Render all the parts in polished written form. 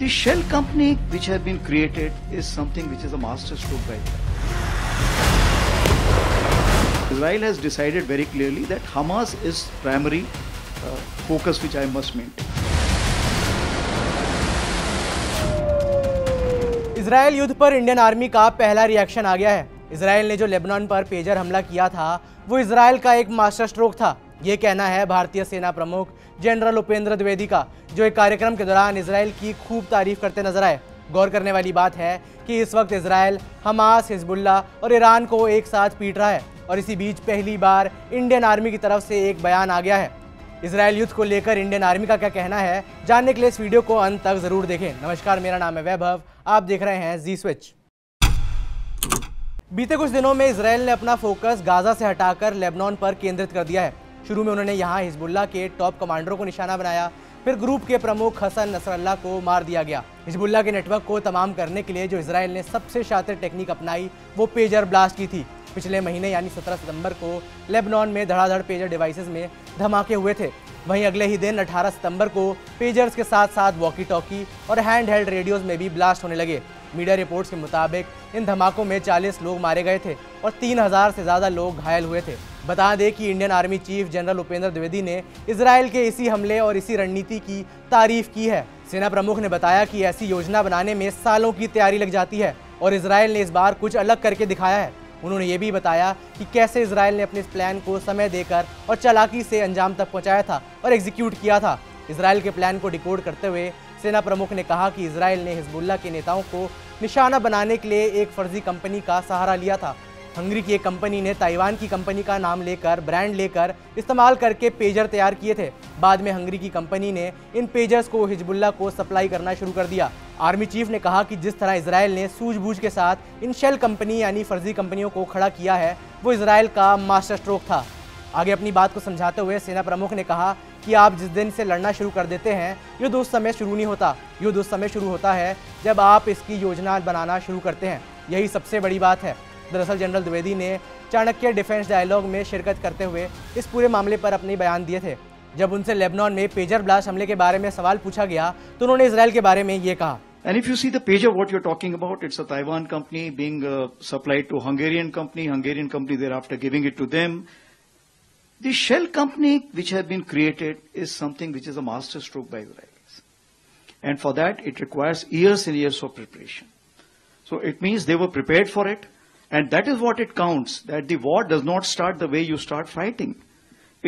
The shell company which has been created is something which is a masterstroke by Israel. Israel has decided very clearly that Hamas is primary focus which I must maintain. Israel युद्ध पर Indian army का पहला reaction आ गया है। Israel ने जो Lebanon पर pager हमला किया था वो इसराइल का एक मास्टर स्ट्रोक था, ये कहना है भारतीय सेना प्रमुख जनरल उपेंद्र द्विवेदी का, जो एक कार्यक्रम के दौरान इसराइल की खूब तारीफ करते नजर आए। गौर करने वाली बात है कि इस वक्त इसराइल हमास, हिजबुल्ला और ईरान को एक साथ पीट रहा है और इसी बीच पहली बार इंडियन आर्मी की तरफ से एक बयान आ गया है। इसराइल युद्ध को लेकर इंडियन आर्मी का क्या कहना है, जानने के लिए इस वीडियो को अंत तक जरूर देखें। नमस्कार, मेरा नाम है वैभव, आप देख रहे हैं जी स्विच। बीते कुछ दिनों में इसराइल ने अपना फोकस गाजा से हटाकर लेबनान पर केंद्रित कर दिया है। शुरू में उन्होंने यहाँ हिजबुल्ला के टॉप कमांडरों को निशाना बनाया, फिर ग्रुप के प्रमुख हसन नसरल्ला को मार दिया गया। हिजबुल्ला के नेटवर्क को तमाम करने के लिए जो इसराइल ने सबसे शातिर टेक्निक अपनाई वो पेजर ब्लास्ट की थी। पिछले महीने यानी 17 सितंबर को लेबनान में धड़ाधड़ पेजर डिवाइसेस में धमाके हुए थे। वहीं अगले ही दिन 18 सितंबर को पेजर्स के साथ साथ वॉकी टॉकी और हैंड हेल्ड रेडियोज में भी ब्लास्ट होने लगे। मीडिया रिपोर्ट्स के मुताबिक इन धमाकों में 40 लोग मारे गए थे और 3000 से ज़्यादा लोग घायल हुए थे। बता दें कि Indian army chief general Upendra Dwivedi ने इसराइल के इसी हमले और इसी रणनीति की तारीफ की है। सेना प्रमुख ने बताया कि ऐसी योजना बनाने में सालों की तैयारी लग जाती है और इसराइल ने इस बार कुछ अलग करके दिखाया है। उन्होंने ये भी बताया कि कैसे इसराइल ने अपने इस प्लान को समय देकर और चालाकी से अंजाम तक पहुंचाया था और एग्जीक्यूट किया था। इसराइल के प्लान को डिकोड करते हुए सेना प्रमुख ने कहा कि इसराइल ने हिजबुल्ला के नेताओं को निशाना बनाने के लिए एक फर्जी कंपनी का सहारा लिया था। हंगरी की एक कंपनी ने ताइवान की कंपनी का नाम लेकर, ब्रांड लेकर इस्तेमाल करके पेजर तैयार किए थे। बाद में हंगरी की कंपनी ने इन पेजर्स को हिजबुल्ला को सप्लाई करना शुरू कर दिया। आर्मी चीफ ने कहा कि जिस तरह इसराइल ने सूझबूझ के साथ इन शेल कंपनी यानी फर्जी कंपनियों को खड़ा किया है वो इसराइल का मास्टर स्ट्रोक था। आगे अपनी बात को समझाते हुए सेना प्रमुख ने कहा कि आप जिस दिन से लड़ना शुरू कर देते हैं युद्ध उस समय शुरू नहीं होता, युद्ध उस समय शुरू होता है जब आप इसकी योजना बनाना शुरू करते हैं, यही सबसे बड़ी बात है। दरअसल जनरल द्विवेदी ने चाणक्य डिफेंस डायलॉग में शिरकत करते हुए इस पूरे मामले पर अपने बयान दिए थे। जब उनसे लेबनान में पेजर ब्लास्ट हमले के बारे में सवाल पूछा गया तो उन्होंने इसराइल के बारे में ये कहा, And if you see the pager, what you're talking about, it's a Taiwan company being supplied to Hungarian company thereafter giving it to them. The shell company which has been created is something which is a masterstroke by Israelis. And for that, it requires years and years of preparation. So it means they were prepared for it. And that is what it counts, that the war does not start the way you start fighting.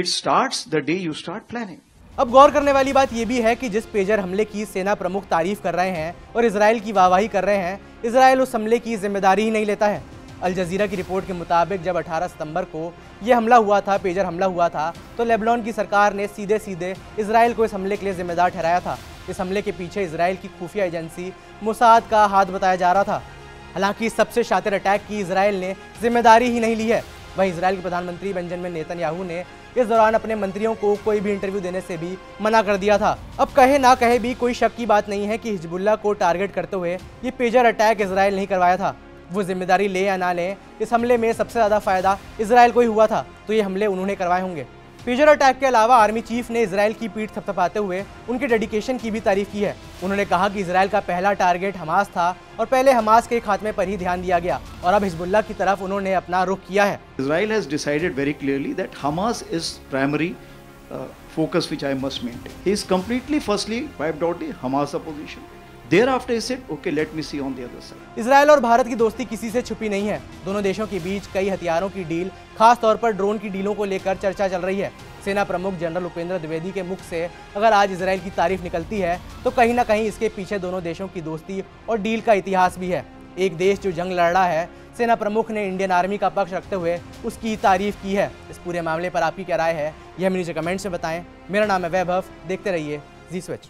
It starts the day you start planning. अब गौर करने वाली बात यह भी है कि जिस pager हमले की सेना प्रमुख तारीफ कर रहे हैं और इसराइल की वाहवाही कर रहे हैं, इसराइल उस हमले की जिम्मेदारी ही नहीं लेता है। अल जज़ीरा की रिपोर्ट के मुताबिक जब 18 सितंबर को यह हमला हुआ था, पेजर हमला हुआ था, तो लेबनान की सरकार ने सीधे सीधे इसराइल को इस हमले के लिए जिम्मेदार ठहराया था। इस हमले के पीछे इसराइल की खुफिया एजेंसी मोसाद का हाथ बताया जा रहा था। हालांकि इस सबसे शातिर अटैक की इसराइल ने जिम्मेदारी ही नहीं ली है। वहीं इसराइल के प्रधानमंत्री बेंजामिन नेतन्याहू ने इस दौरान अपने मंत्रियों को कोई भी इंटरव्यू देने से भी मना कर दिया था। अब कहे ना कहे भी कोई शक की बात नहीं है कि हिजबुल्ला को टारगेट करते हुए ये पेजर अटैक इसराइल नहीं करवाया था। वो जिम्मेदारी ले या ना ले, इस हमले में सबसे ज़्यादा फायदा इसराइल को ही हुआ था, तो ये हमले उन्होंने करवाए होंगे। पेजर अटैक के अलावा आर्मी चीफ ने इसराइल की पीठ थपथपाते हुए उनके डेडिकेशन की भी तारीफ की है। उन्होंने कहा कि इसराइल का पहला टारगेट हमास था और पहले हमास के खात्मे पर ही ध्यान दिया गया और अब हिजबुल्ला की तरफ उन्होंने अपना रुख किया है। Israel has decided very clearly that Hamas is primary focus which I must maintain. He is completely firstly wiped out the Hamas opposition. Thereafter he said, okay, let me see on the other side. Israel और भारत की दोस्ती किसी से छुपी नहीं है। दोनों देशों के बीच कई हथियारों की डील, खास तौर पर ड्रोन की डीलों को लेकर चर्चा चल रही है। सेना प्रमुख जनरल उपेंद्र द्विवेदी के मुख से अगर आज इसराइल की तारीफ निकलती है तो कहीं ना कहीं इसके पीछे दोनों देशों की दोस्ती और डील का इतिहास भी है। एक देश जो जंग लड़ रहा है, सेना प्रमुख ने इंडियन आर्मी का पक्ष रखते हुए उसकी तारीफ की है। इस पूरे मामले पर आपकी क्या राय है, यह मुझे कमेंट्स में बताएं। मेरा नाम है वैभव, देखते रहिए जी स्विच।